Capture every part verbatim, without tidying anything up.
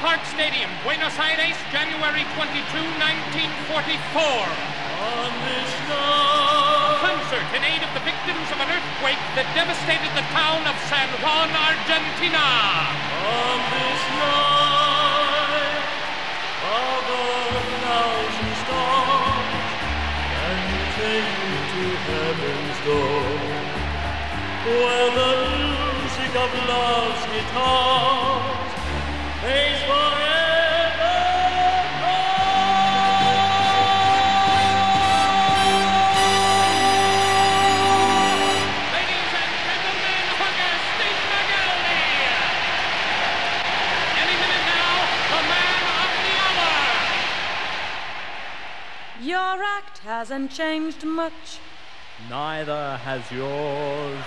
Park Stadium, Buenos Aires, January twenty-second, nineteen forty-four. On this night. A concert in aid of the victims of an earthquake that devastated the town of San Juan, Argentina. On this night, above a thousand stars, can you take me to heaven's door, where the music of love's guitar pays forever home. Ladies and gentlemen, Agustin Magaldi. Any minute now, the man of the hour. Your act hasn't changed much. Neither has yours.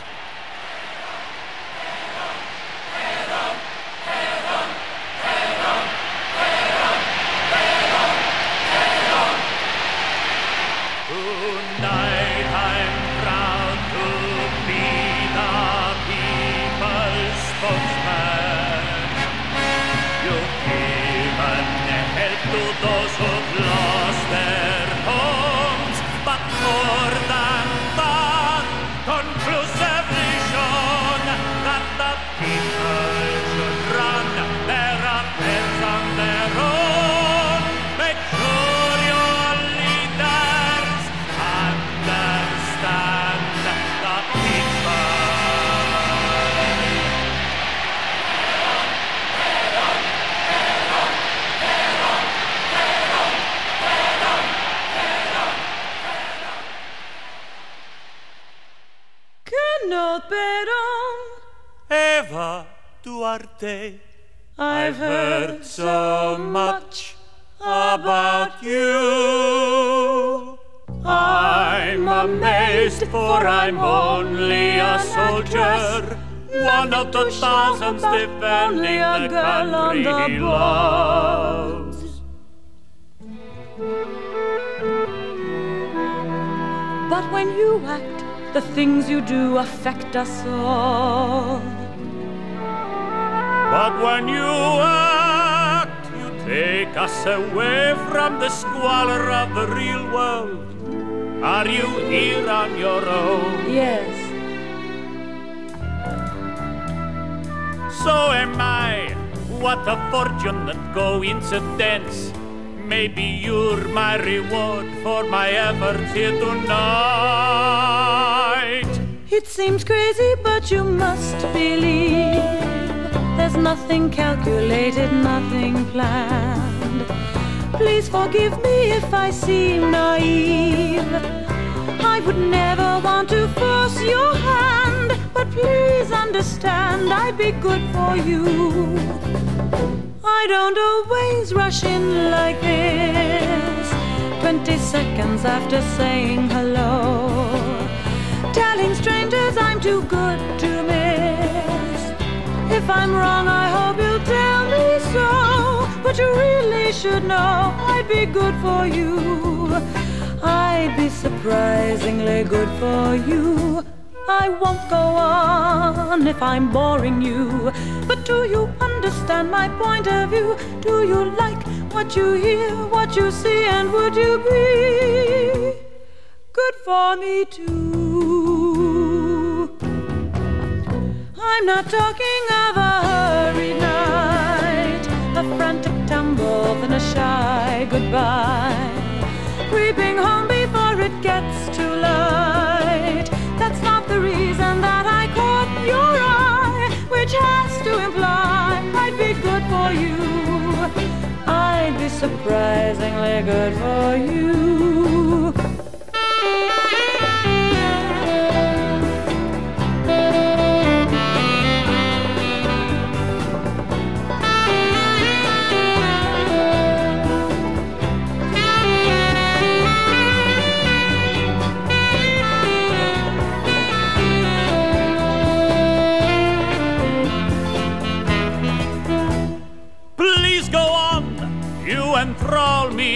Tonight I'm proud to be the people's spokesman. You've given help to those who've lost their homes, but more than that, conclusive vision that the people should run their affairs on their own. Make sure your leaders understand the people. Cannot bear on. Eva Duarte, I've heard so much about you. I'm amazed, for I'm only a soldier, one of the thousands defending the country he loves. But when you act, the things you do affect us all. But when you act, you take us away from the squalor of the real world. Are you here on your own? Yes. So am I. What a fortunate coincidence. Maybe you're my reward for my efforts here tonight. It seems crazy, but you must believe there's nothing calculated, nothing planned. Please forgive me if I seem naive. I would never want to force your hand, but please understand I'd be good for you. I don't always rush in like this. Twenty seconds after saying hello, telling strangers I'm too good to miss. If I'm wrong, I hope you'll tell me so, but you really should know I'd be good for you. I'd be surprisingly good for you. I won't go on if I'm boring you, but do you understand my point of view? Do you like what you hear, what you see, and would you be good for me too? I'm not talking of a hurried night, a frantic tumble, then a shy goodbye, creeping home before it gets too light. That's not the reason that I caught your eye, which has to imply I'd be good for you. I'd be surprisingly good for you. Enthrall me.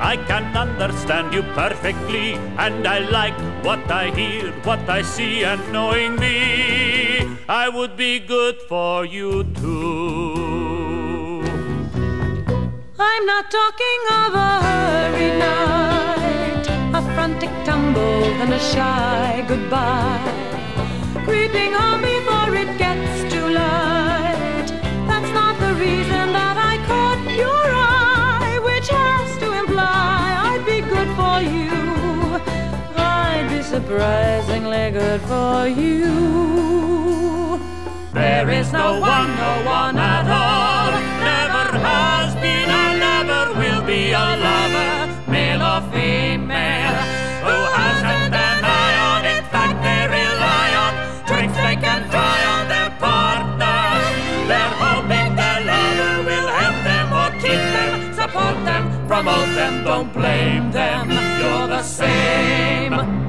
I can understand you perfectly, and I like what I hear, what I see, and knowing me, I would be good for you too. I'm not talking of a hurried night, a frantic tumble and a shy goodbye, creeping on before it gets too light. That's not the reason that I caught your eye, which has to imply I'd be good for you. I'd be surprisingly good for you. There is no one, no one at all, never has been and never will be a lover, male or female, who hasn't an eye on, in fact they rely on tricks they can try on their partner. They're hoping their lover will help them or keep them, support them, promote them, don't blame them, you're the same.